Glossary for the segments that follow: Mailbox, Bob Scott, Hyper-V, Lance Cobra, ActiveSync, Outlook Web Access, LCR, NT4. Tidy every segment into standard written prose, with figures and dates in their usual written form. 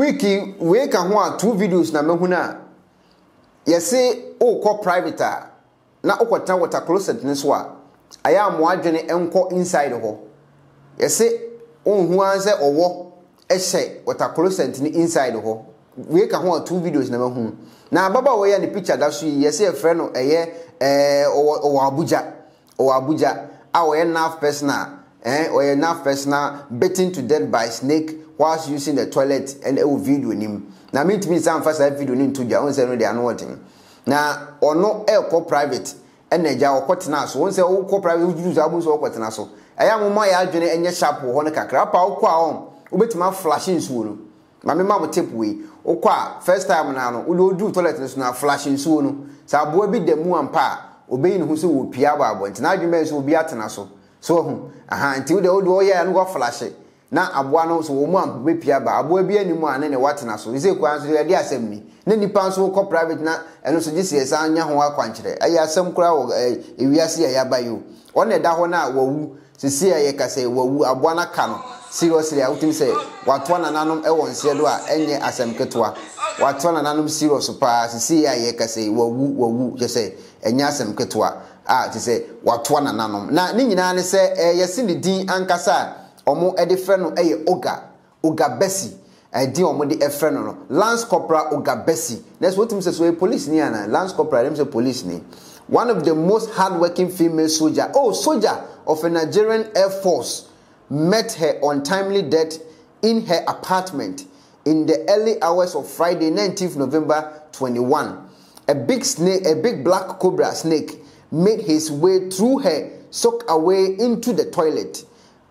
wiki weka ho two videos na mehuna yesi ukọ private na ukọta water closet ni so a aya mo adwene enko inside ho yesi onhu anse owo ehye water closet ni inside ho weka ho two videos na mehun na baba wo ye ni picture da so yesi e frɛ no eye owo Abuja owo Abuja awo enough personal or enough personal beaten to death by snake whilst using the toilet and a video him. Now meet me some first video him to their own say no they are not watching. Now or no air call private and they are cutting us. Once they all call private, you use almost all cutting us. I am my agent and your sharp or honor crap or quam. Ubet my flashing swoon. My mamma will take away. Oh, qua first time now. Udo do toilet now flashing swoon. So I will be the moon and pa obeying who will piaba point. Now you men will be at an assault. So, until the old warrior and go flash it. Now, I want to woman with Piaba, I will be any one and a water. So, is it quite the idea? Send me. Then the pounds will call private now, and also this is a young one country. I have some crowd if you see a by you. On the Dahona, woo, Cecilia Case, woo, a buona canoe. Seriously, I would say, what one and anum, a one, Sedua, and yet as I'm Ketua. What one and anum, serious, Cecilia Case, woo, woo, just say, and yes, I'm Ketua. Ah, to say what one and none. Now, Nina say, yes, in the Dean Ankasa, or more a different Oga, Oga Bessie, a dear or more the Efreno, Lance Cobra Oga Bessie. That's what him says, we police Niana, Lance Cobra, him say police ni. One of the most hardworking female soldier, soldier of a Nigerian Air Force, met her untimely death in her apartment in the early hours of Friday, 19th November 21. A big black cobra snake made his way through her, socked away into the toilet.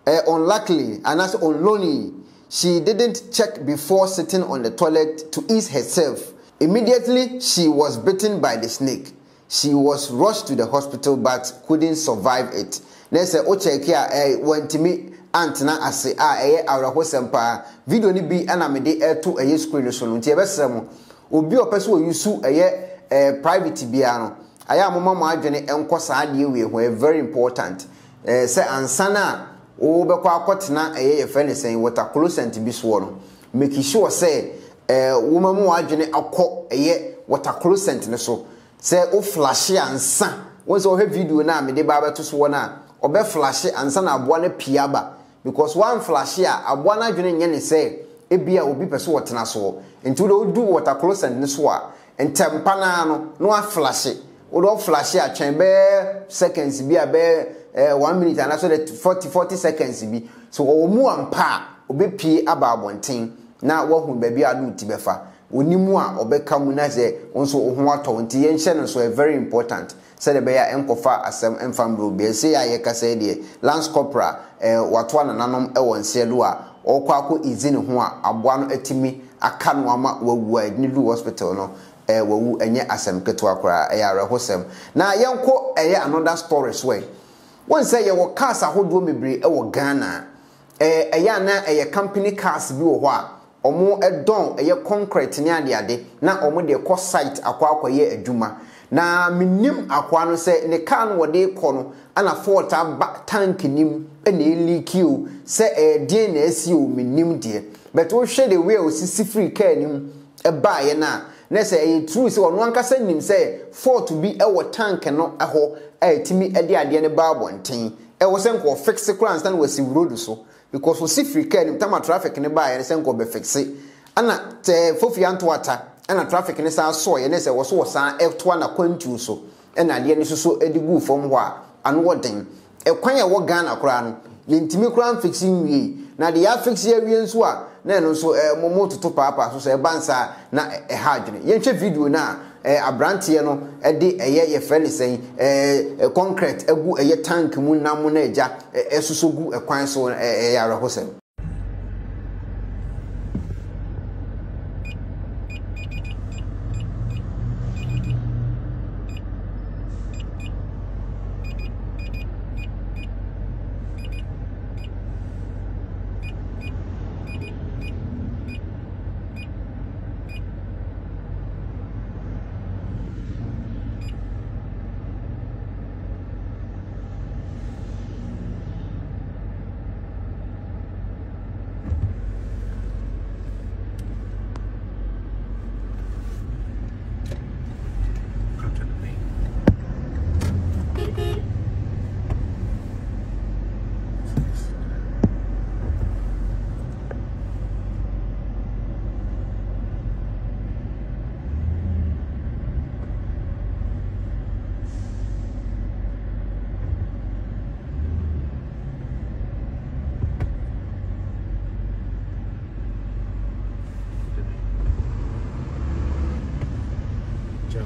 Unluckily, and as unlucky, she didn't check before sitting on the toilet to ease herself. Immediately, she was bitten by the snake. She was rushed to the hospital but couldn't survive it. Then say, "Oche kia, went to me antena ase a awra ho sempa video ni bi ana me de to screen so no ntia besem obi opeso oyusu private biano. I am Mamma Jenny and Cosadi, we were very important. Say, and Sana, oh, Bequa Cotna, a friend saying what a close and to be sworn. Make sure, say, woman more Jenny, a cock, a yet what a close sentence. So, say, oh, flashy and son, was all her video now, me the barber to sworn out, or be flashy and son, I want a piaba, because one flashy, I want a Jenny and say, a beer will be persuaded and so, and to do what a close and swore, and Tampanano, no flashy. Odo flash ya chamber seconds bi abe 1 minute and also the 40 seconds bi so omu ampa obepie ababonten na wo hu ba bi adu ti befa onimu a obeka mu na ze onso ohu atɔ nti ye nhye no so very important said the beya enkofa asem emfam bro bi se ya ye kase de Lance Corporal wato nananom e won se do a okwa izi ne ho a aboa no atimi aka no ama wawu a ni lu hospital no wo enye asem ketua kra ayarehosem na yenko another stories way won say ye wo cars ahodo mebre wo Ghana na company cars bi wo ho a omo edon concrete ni ade na omo de ko site akwa akoye adwuma na minim akwa no say ne car no de ko no ana forta ba tank nim ene leakiu say die na asi o minim de but wo hwe de we o sisi free car nim ba ye na Nese say true say onu anka say nim say for to be our tank no eho timi ade ne babonten wo say nko fix kura stand we si road so because we see free car nim tama traffic ne ba ye say nko be fix ana te fofi antwata ana traffic ne sa so ye ne say wo so wo san eto ana kwantu so ana ade ne so so edigu form ho a ano woden kwan ye wo Ghana kura no ye ntimi kura fixing we na de ya fix ye we nso a na no so momoto to papa so bansa na hadwene yenche video na abrantie no de ye friend say concrete egu tank mu namu na eja esusogu ekwan so ya rehosem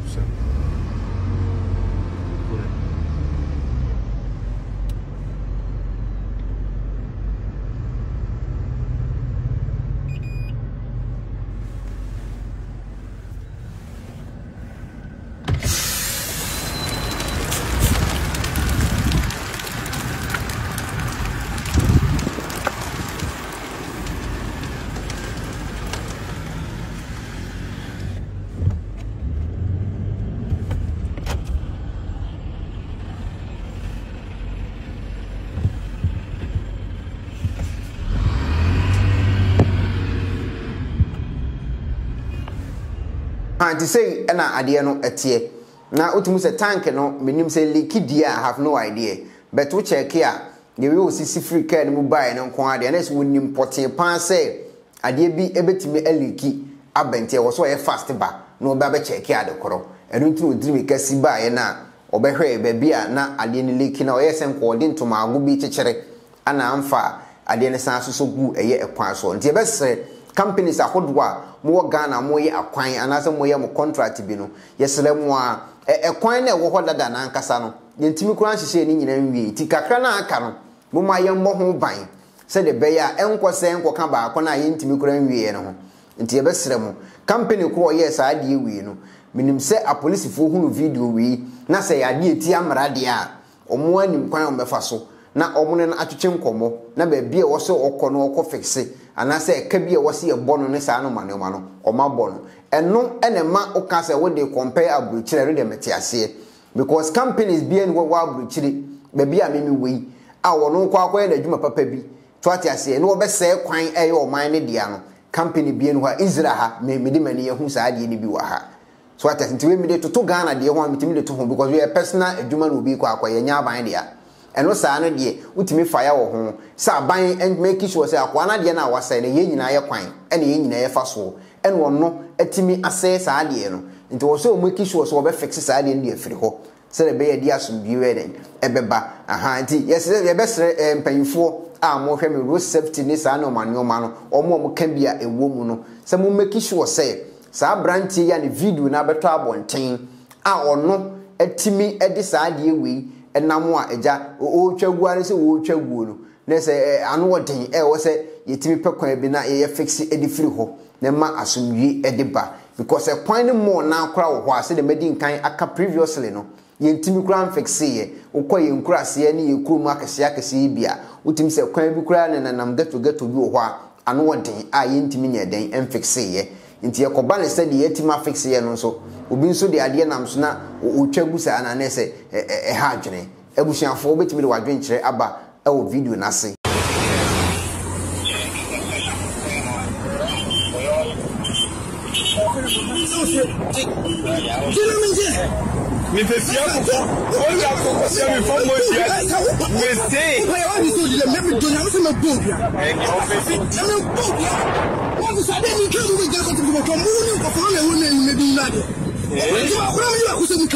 option. Good. To say an idea no etier. Now Utimus tank no minim say liquidia have no idea. But we check here, you will see free care and mobile and quantity unless we import a pan say idea be a bit me a leaky. I bent here was so a fast back. No baby check here the coro. And we do dream because see by now or be her baby na alien leaking or yes and according to my good beach cherry and I'm far. I didn't sound so good a year a pan so. The best say. Companies are hot war, more Ghana, more a coin, and as a more contract to be no. Yes, Lemoir, a coin, a water than Ancasano. The Timicran is saying in envy, Ticacrana Cano, Mumma young Mohom Bine, said the Bayer, Uncle Sam, Wakamba, Cona in Timicran Vieno, and Tibestremo. Company call yes, I deal we no. Minim say a police for whom video we, not say I deal Tiam Radia, or more in Quan Befaso, not Omonan Atchimcomo, never beer or so or Cono or Coffee. And I say, Kabia was here born on this animal, or my born. And no, and a man or cast away they compare a brutality, the Metiasia. Because companies being what wild brutality, baby, I mean, we our no quack the Juma Papabi. Twatia say, no best say, crying air or mine, Diano. Company being where Israel may be the many whose idea be her. So I tend to immediate to Ghana, dear one, to me to home, because we are personal, a Juman will be quack, and Yabandia. And also, I know ye, Utimi fire or home, sa buying and making sure say, Aquana Diana was saying a yen in a pine, and a yen in a faso, and one no, a timmy assess adiano. It was so making sure so fixes adian dear friho. Said a bay dear soon be wedding, a beba, a hanty, yes, the best and paying for our more family road safety, this animal, no man, or more can be a woman. Some making sure say, Sa Branty and video in Abertabo and Tain, or no, a timmy at this idea we. And now, Eja, oh, Chagua is a wood chagwood. Let's say, and what thing else, ye Timmy Pecker be not a fixed Eddie Friho, then ma assume ye Ediba, because a point more now crowd was the maiden kind aka previously no. Ye Timmy Cram fixe, or quay in crassy any you cool mark a siakasibia, with himself cramby cran and I'm get to do while and one thing I intimidate then and fixe ye. Into your cobana said the etima fixe and also. Ubinso de idea namsuna uchegusa ananese hajene ebushanfo obetimi de wadwenkyere aba ewo video na se mi fesia ko o ya ko fesia mi fo mo sia me say we all so de let me do na so me bombia what is that you come with that to come you ko fo me won me bi na I'm not